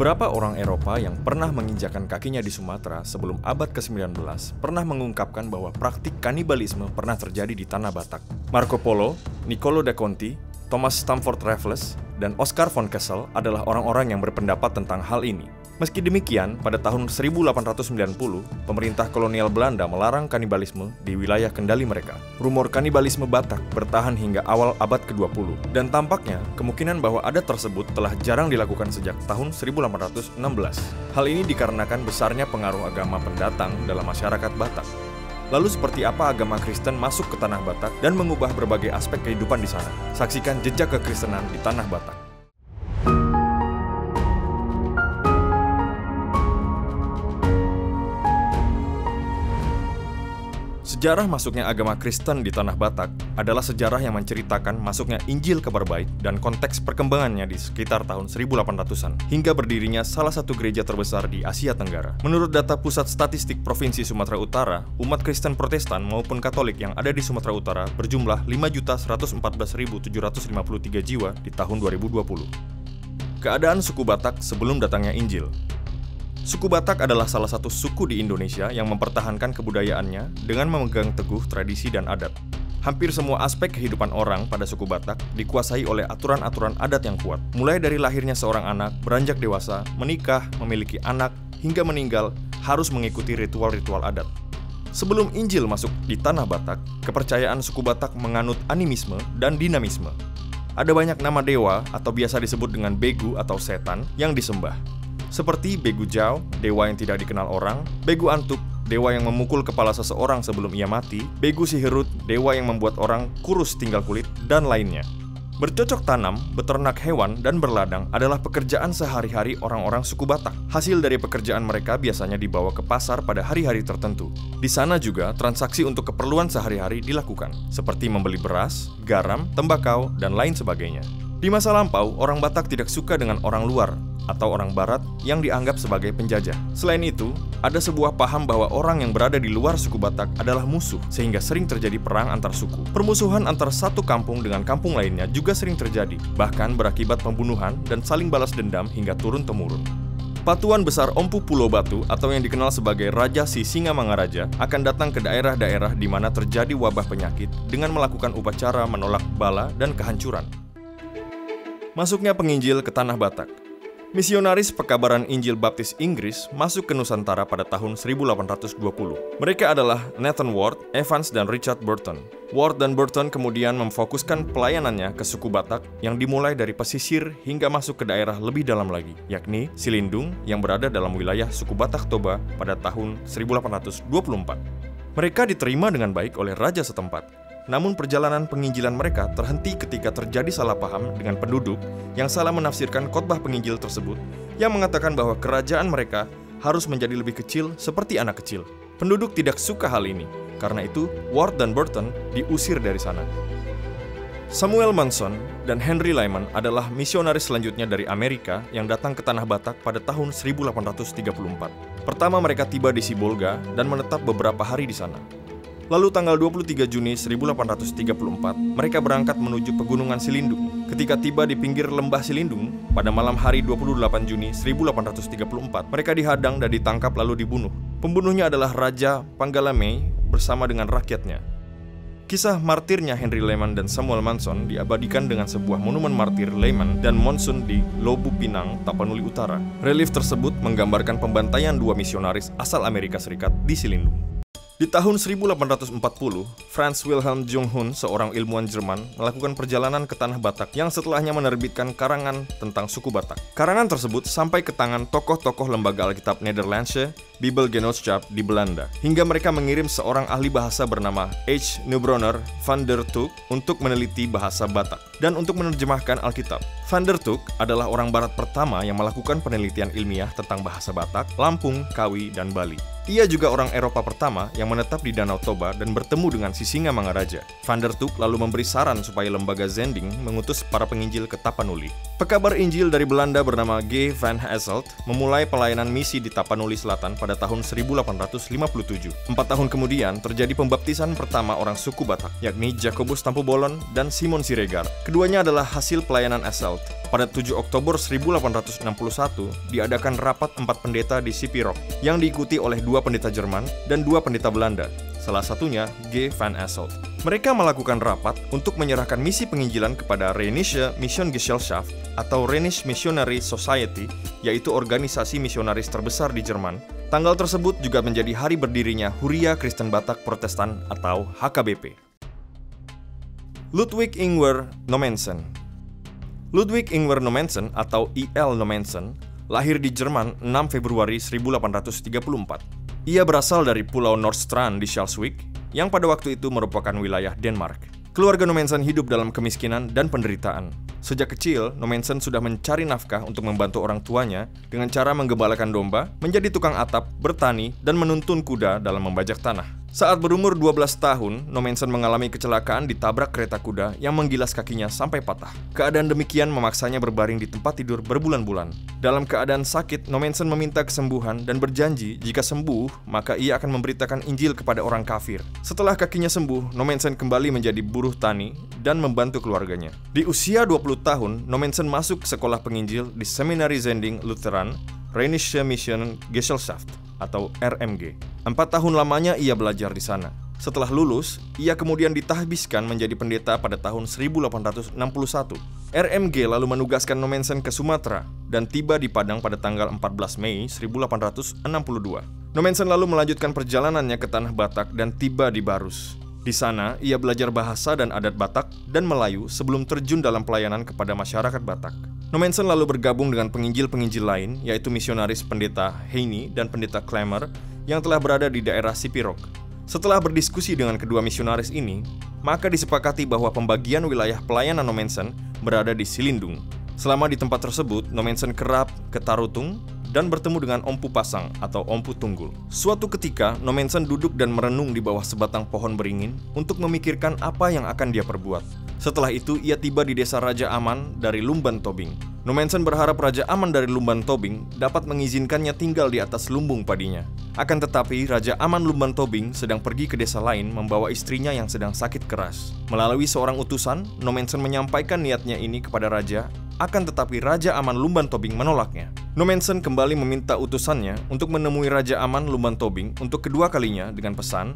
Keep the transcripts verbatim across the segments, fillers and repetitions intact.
Beberapa orang Eropa yang pernah menginjakan kakinya di Sumatera sebelum abad ke sembilan belas pernah mengungkapkan bahwa praktik kanibalisme pernah terjadi di Tanah Batak. Marco Polo, Niccolo de Conti, Thomas Stamford Raffles, dan Oscar von Kessel adalah orang-orang yang berpendapat tentang hal ini. Meski demikian, pada tahun seribu delapan ratus sembilan puluh, pemerintah kolonial Belanda melarang kanibalisme di wilayah kendali mereka. Rumor kanibalisme Batak bertahan hingga awal abad ke dua puluh, dan tampaknya kemungkinan bahwa adat tersebut telah jarang dilakukan sejak tahun seribu delapan ratus enam belas. Hal ini dikarenakan besarnya pengaruh agama pendatang dalam masyarakat Batak. Lalu seperti apa agama Kristen masuk ke Tanah Batak dan mengubah berbagai aspek kehidupan di sana? Saksikan jejak kekristenan di Tanah Batak. Sejarah masuknya agama Kristen di Tanah Batak adalah sejarah yang menceritakan masuknya Injil kabar baik dan konteks perkembangannya di sekitar tahun seribu delapan ratusan hingga berdirinya salah satu gereja terbesar di Asia Tenggara. Menurut data Pusat Statistik Provinsi Sumatera Utara, umat Kristen Protestan maupun Katolik yang ada di Sumatera Utara berjumlah lima juta seratus empat belas ribu tujuh ratus lima puluh tiga jiwa di tahun dua ribu dua puluh. Keadaan suku Batak sebelum datangnya Injil. Suku Batak adalah salah satu suku di Indonesia yang mempertahankan kebudayaannya dengan memegang teguh tradisi dan adat. Hampir semua aspek kehidupan orang pada suku Batak dikuasai oleh aturan-aturan adat yang kuat, mulai dari lahirnya seorang anak, beranjak dewasa, menikah, memiliki anak, hingga meninggal, harus mengikuti ritual-ritual adat. Sebelum Injil masuk di Tanah Batak, kepercayaan suku Batak menganut animisme dan dinamisme. Ada banyak nama dewa atau biasa disebut dengan begu atau setan yang disembah. Seperti Begu Jau, dewa yang tidak dikenal orang, Begu Antuk, dewa yang memukul kepala seseorang sebelum ia mati, Begu Sihirut, dewa yang membuat orang kurus tinggal kulit, dan lainnya. Bercocok tanam, beternak hewan, dan berladang adalah pekerjaan sehari-hari orang-orang suku Batak. Hasil dari pekerjaan mereka biasanya dibawa ke pasar pada hari-hari tertentu. Di sana juga, transaksi untuk keperluan sehari-hari dilakukan, seperti membeli beras, garam, tembakau, dan lain sebagainya. Di masa lampau, orang Batak tidak suka dengan orang luar atau orang barat yang dianggap sebagai penjajah. Selain itu, ada sebuah paham bahwa orang yang berada di luar suku Batak adalah musuh, sehingga sering terjadi perang antar suku. Permusuhan antar satu kampung dengan kampung lainnya juga sering terjadi, bahkan berakibat pembunuhan dan saling balas dendam hingga turun-temurun. Patuan besar Ompu Pulo Batu atau yang dikenal sebagai Raja Sisinga Mangaraja akan datang ke daerah-daerah di mana terjadi wabah penyakit dengan melakukan upacara menolak bala dan kehancuran. Masuknya penginjil ke Tanah Batak. Misionaris pekabaran Injil Baptis Inggris masuk ke Nusantara pada tahun seribu delapan ratus dua puluh. Mereka adalah Nathan Ward, Evans, dan Richard Burton. Ward dan Burton kemudian memfokuskan pelayanannya ke suku Batak yang dimulai dari pesisir hingga masuk ke daerah lebih dalam lagi, yakni Silindung yang berada dalam wilayah suku Batak Toba pada tahun seribu delapan ratus dua puluh empat. Mereka diterima dengan baik oleh raja setempat. Namun perjalanan penginjilan mereka terhenti ketika terjadi salah paham dengan penduduk yang salah menafsirkan khotbah penginjil tersebut yang mengatakan bahwa kerajaan mereka harus menjadi lebih kecil seperti anak kecil. Penduduk tidak suka hal ini, karena itu Ward dan Burton diusir dari sana. Samuel Munson dan Henry Lyman adalah misionaris selanjutnya dari Amerika yang datang ke Tanah Batak pada tahun seribu delapan ratus tiga puluh empat. Pertama mereka tiba di Sibolga dan menetap beberapa hari di sana. Lalu tanggal dua puluh tiga Juni seribu delapan ratus tiga puluh empat, mereka berangkat menuju pegunungan Silindung. Ketika tiba di pinggir lembah Silindung, pada malam hari dua puluh delapan Juni seribu delapan ratus tiga puluh empat, mereka dihadang dan ditangkap lalu dibunuh. Pembunuhnya adalah Raja Panggalamei bersama dengan rakyatnya. Kisah martirnya Henry Lyman dan Samuel Munson diabadikan dengan sebuah monumen martir Lyman dan Munson di Lobu Pinang, Tapanuli Utara. Relief tersebut menggambarkan pembantaian dua misionaris asal Amerika Serikat di Silindung. Di tahun seribu delapan ratus empat puluh, Franz Wilhelm Junghun, seorang ilmuwan Jerman, melakukan perjalanan ke Tanah Batak yang setelahnya menerbitkan karangan tentang suku Batak. Karangan tersebut sampai ke tangan tokoh-tokoh lembaga Alkitab Nederlandsche Bibelgenotschap di Belanda, hingga mereka mengirim seorang ahli bahasa bernama H. Neubronner van der Tuuk untuk meneliti bahasa Batak dan untuk menerjemahkan Alkitab. Van der Tuuk adalah orang barat pertama yang melakukan penelitian ilmiah tentang bahasa Batak, Lampung, Kawi, dan Bali. Ia juga orang Eropa pertama yang yang menetap di Danau Toba dan bertemu dengan Sisinga Mangaraja. Van der Tuuk lalu memberi saran supaya lembaga Zending mengutus para penginjil ke Tapanuli. Pekabar Injil dari Belanda bernama G. van Asselt memulai pelayanan misi di Tapanuli Selatan pada tahun seribu delapan ratus lima puluh tujuh. Empat tahun kemudian terjadi pembaptisan pertama orang suku Batak, yakni Jakobus Tampubolon dan Simon Siregar. Keduanya adalah hasil pelayanan Asselt. Pada tujuh Oktober seribu delapan ratus enam puluh satu diadakan rapat empat pendeta di Sipirok yang diikuti oleh dua pendeta Jerman dan dua pendeta Belanda, salah satunya G. van Asselt. Mereka melakukan rapat untuk menyerahkan misi penginjilan kepada Rheinische Missionsgesellschaft atau Rheinische Missionary Society, yaitu organisasi misionaris terbesar di Jerman. Tanggal tersebut juga menjadi hari berdirinya Huria Kristen Batak Protestan atau H K B P. Ludwig Ingwer Nommensen. Ludwig Ingwer Nommensen atau I L Nommensen lahir di Jerman enam Februari seribu delapan ratus tiga puluh empat. Ia berasal dari pulau Nordstrand di Schleswig, yang pada waktu itu merupakan wilayah Denmark. Keluarga Nommensen hidup dalam kemiskinan dan penderitaan. Sejak kecil, Nommensen sudah mencari nafkah untuk membantu orang tuanya dengan cara menggembalakan domba, menjadi tukang atap, bertani, dan menuntun kuda dalam membajak tanah. Saat berumur dua belas tahun, Nommensen mengalami kecelakaan ditabrak kereta kuda yang menggilas kakinya sampai patah. Keadaan demikian memaksanya berbaring di tempat tidur berbulan-bulan. Dalam keadaan sakit, Nommensen meminta kesembuhan dan berjanji jika sembuh, maka ia akan memberitakan Injil kepada orang kafir. Setelah kakinya sembuh, Nommensen kembali menjadi buruh tani dan membantu keluarganya. Di usia dua puluh tahun, Nommensen masuk ke sekolah penginjil di Seminari Zending Lutheran, Rheinische Missionsgesellschaft atau R M G. Empat tahun lamanya ia belajar di sana. Setelah lulus, ia kemudian ditahbiskan menjadi pendeta pada tahun seribu delapan ratus enam puluh satu. R M G lalu menugaskan Nommensen ke Sumatera dan tiba di Padang pada tanggal empat belas Mei seribu delapan ratus enam puluh dua. Nommensen lalu melanjutkan perjalanannya ke Tanah Batak dan tiba di Barus. Di sana, ia belajar bahasa dan adat Batak dan Melayu sebelum terjun dalam pelayanan kepada masyarakat Batak. Nommensen lalu bergabung dengan penginjil-penginjil lain, yaitu misionaris pendeta Heini dan pendeta Klemmer yang telah berada di daerah Sipirok. Setelah berdiskusi dengan kedua misionaris ini, maka disepakati bahwa pembagian wilayah pelayanan Nommensen berada di Silindung. Selama di tempat tersebut, Nommensen kerap ke Tarutung dan bertemu dengan Ompu Pasang atau Ompu Tunggul. Suatu ketika, Nommensen duduk dan merenung di bawah sebatang pohon beringin untuk memikirkan apa yang akan dia perbuat. Setelah itu, ia tiba di desa Raja Aman dari Lumban Tobing. Nommensen berharap Raja Aman dari Lumban Tobing dapat mengizinkannya tinggal di atas lumbung padinya. Akan tetapi, Raja Aman Lumban Tobing sedang pergi ke desa lain membawa istrinya yang sedang sakit keras. Melalui seorang utusan, Nommensen menyampaikan niatnya ini kepada Raja. Akan tetapi Raja Aman Lumban Tobing menolaknya. Nommensen kembali meminta utusannya untuk menemui Raja Aman Lumban Tobing untuk kedua kalinya dengan pesan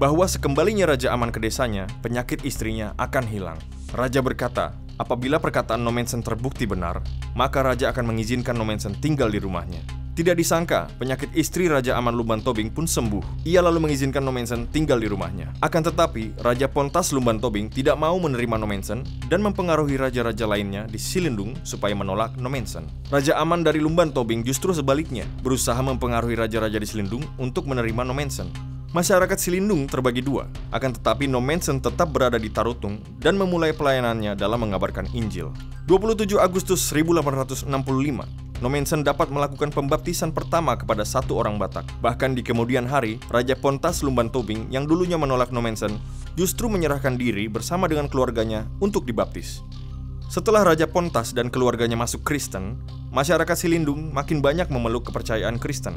bahwa sekembalinya Raja Aman ke desanya, penyakit istrinya akan hilang. Raja berkata, apabila perkataan Nommensen terbukti benar, maka Raja akan mengizinkan Nommensen tinggal di rumahnya. Tidak disangka, penyakit istri Raja Aman Lumban Tobing pun sembuh. Ia lalu mengizinkan Nommensen tinggal di rumahnya. Akan tetapi, Raja Pontas Lumban Tobing tidak mau menerima Nommensen dan mempengaruhi raja-raja lainnya di Silindung supaya menolak Nommensen. Raja Aman dari Lumban Tobing justru sebaliknya, berusaha mempengaruhi raja-raja di Silindung untuk menerima Nommensen. Masyarakat Silindung terbagi dua, akan tetapi Nommensen tetap berada di Tarutung dan memulai pelayanannya dalam mengabarkan Injil. dua puluh tujuh Agustus seribu delapan ratus enam puluh lima, Nommensen dapat melakukan pembaptisan pertama kepada satu orang Batak. Bahkan di kemudian hari, Raja Pontas Lumban Tobing yang dulunya menolak Nommensen justru menyerahkan diri bersama dengan keluarganya untuk dibaptis. Setelah Raja Pontas dan keluarganya masuk Kristen, masyarakat Silindung makin banyak memeluk kepercayaan Kristen.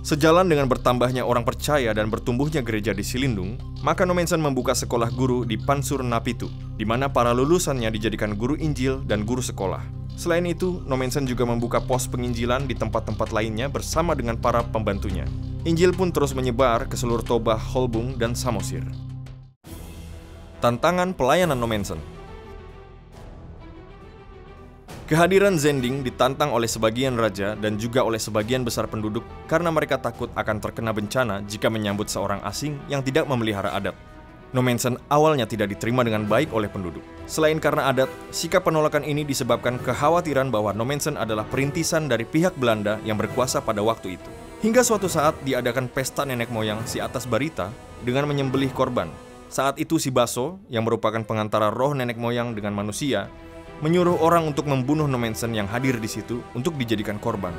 Sejalan dengan bertambahnya orang percaya dan bertumbuhnya gereja di Silindung, maka Nommensen membuka sekolah guru di Pansur Napitu, di mana para lulusannya dijadikan guru Injil dan guru sekolah. Selain itu, Nommensen juga membuka pos penginjilan di tempat-tempat lainnya bersama dengan para pembantunya. Injil pun terus menyebar ke seluruh Toba, Holbung, dan Samosir. Tantangan pelayanan Nommensen. Kehadiran Zending ditantang oleh sebagian raja dan juga oleh sebagian besar penduduk karena mereka takut akan terkena bencana jika menyambut seorang asing yang tidak memelihara adat. Nommensen awalnya tidak diterima dengan baik oleh penduduk. Selain karena adat, sikap penolakan ini disebabkan kekhawatiran bahwa Nommensen adalah perintisan dari pihak Belanda yang berkuasa pada waktu itu. Hingga suatu saat diadakan pesta nenek moyang si atas barita dengan menyembelih korban. Saat itu Si Baso, yang merupakan pengantara roh nenek moyang dengan manusia, menyuruh orang untuk membunuh Nommensen yang hadir di situ untuk dijadikan korban.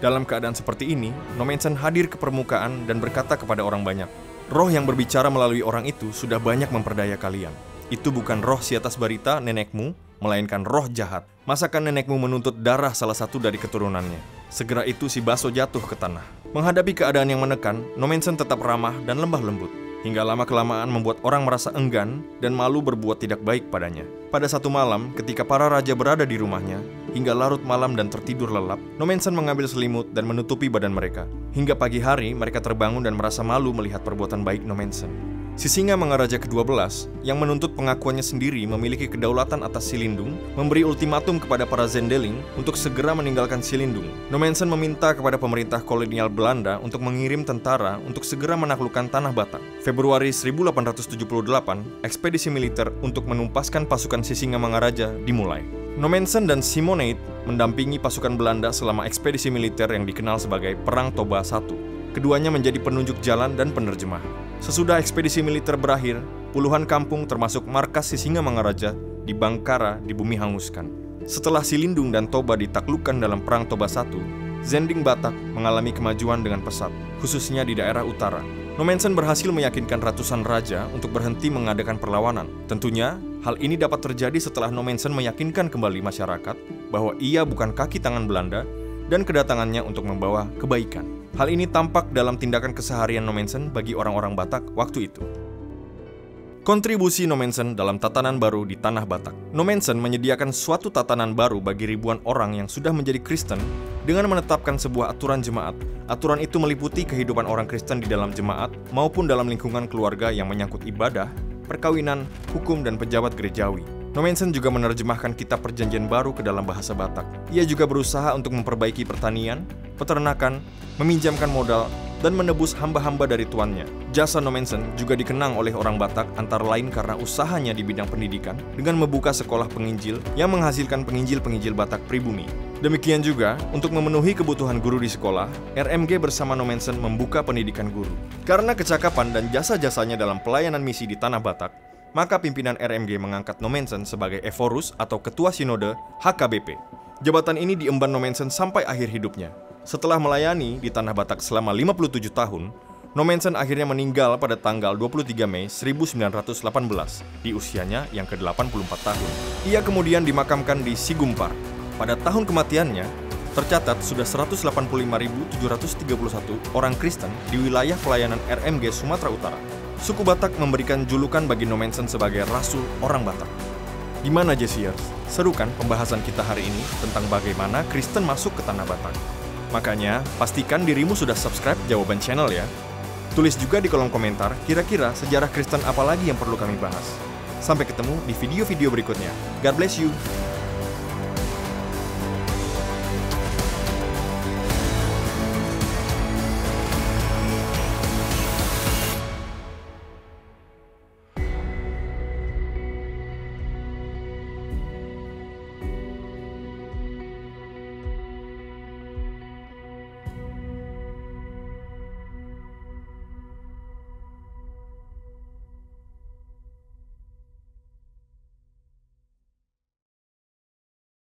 Dalam keadaan seperti ini, Nommensen hadir ke permukaan dan berkata kepada orang banyak, Roh yang berbicara melalui orang itu sudah banyak memperdaya kalian. Itu bukan roh si atas barita nenekmu, melainkan roh jahat. Masakan nenekmu menuntut darah salah satu dari keturunannya. Segera itu si Baso jatuh ke tanah. Menghadapi keadaan yang menekan, Nommensen tetap ramah dan lemah lembut. Hingga lama-kelamaan membuat orang merasa enggan dan malu berbuat tidak baik padanya. Pada satu malam, ketika para raja berada di rumahnya, hingga larut malam dan tertidur lelap, Nommensen mengambil selimut dan menutupi badan mereka. Hingga pagi hari, mereka terbangun dan merasa malu melihat perbuatan baik Nommensen. Sisinga Mangaraja kedua belas, yang menuntut pengakuannya sendiri memiliki kedaulatan atas Silindung, memberi ultimatum kepada para Zendeling untuk segera meninggalkan Silindung. Nommensen meminta kepada pemerintah kolonial Belanda untuk mengirim tentara untuk segera menaklukkan Tanah Batak. Februari seribu delapan ratus tujuh puluh delapan, ekspedisi militer untuk menumpaskan pasukan Sisinga Mangaraja dimulai. Nommensen dan Simoneit mendampingi pasukan Belanda selama ekspedisi militer yang dikenal sebagai Perang Toba I. Keduanya menjadi penunjuk jalan dan penerjemah. Sesudah ekspedisi militer berakhir, puluhan kampung termasuk markas Sisinga Mangaraja di Bangkara di bumi hanguskan. Setelah Silindung dan Toba ditaklukkan dalam Perang Toba I, Zending Batak mengalami kemajuan dengan pesat, khususnya di daerah utara. Nommensen berhasil meyakinkan ratusan raja untuk berhenti mengadakan perlawanan. Tentunya, hal ini dapat terjadi setelah Nommensen meyakinkan kembali masyarakat bahwa ia bukan kaki tangan Belanda dan kedatangannya untuk membawa kebaikan. Hal ini tampak dalam tindakan keseharian Nommensen bagi orang-orang Batak waktu itu. Kontribusi Nommensen dalam tatanan baru di Tanah Batak. Nommensen menyediakan suatu tatanan baru bagi ribuan orang yang sudah menjadi Kristen dengan menetapkan sebuah aturan jemaat. Aturan itu meliputi kehidupan orang Kristen di dalam jemaat maupun dalam lingkungan keluarga yang menyangkut ibadah, perkawinan, hukum, dan pejabat gerejawi. Nommensen juga menerjemahkan kitab perjanjian baru ke dalam bahasa Batak. Ia juga berusaha untuk memperbaiki pertanian, peternakan, meminjamkan modal, dan menebus hamba-hamba dari tuannya. Jasa Nommensen juga dikenang oleh orang Batak antara lain karena usahanya di bidang pendidikan dengan membuka sekolah penginjil yang menghasilkan penginjil-penginjil Batak pribumi. Demikian juga, untuk memenuhi kebutuhan guru di sekolah, R M G bersama Nommensen membuka pendidikan guru. Karena kecakapan dan jasa-jasanya dalam pelayanan misi di Tanah Batak, maka pimpinan R M G mengangkat Nommensen sebagai Evorus atau Ketua Sinode H K B P. Jabatan ini diemban Nommensen sampai akhir hidupnya. Setelah melayani di Tanah Batak selama lima puluh tujuh tahun, Nommensen akhirnya meninggal pada tanggal dua puluh tiga Mei seribu sembilan ratus delapan belas di usianya yang ke-delapan puluh empat tahun. Ia kemudian dimakamkan di Sigumpar. Pada tahun kematiannya, tercatat sudah seratus delapan puluh lima ribu tujuh ratus tiga puluh satu orang Kristen di wilayah pelayanan R M G Sumatera Utara. Suku Batak memberikan julukan bagi Nommensen sebagai Rasul Orang Batak. Gimana Jesiers? Serukan pembahasan kita hari ini tentang bagaimana Kristen masuk ke Tanah Batak. Makanya, pastikan dirimu sudah subscribe Jawaban Channel ya. Tulis juga di kolom komentar kira-kira sejarah Kristen apa lagi yang perlu kami bahas. Sampai ketemu di video-video berikutnya. God bless you!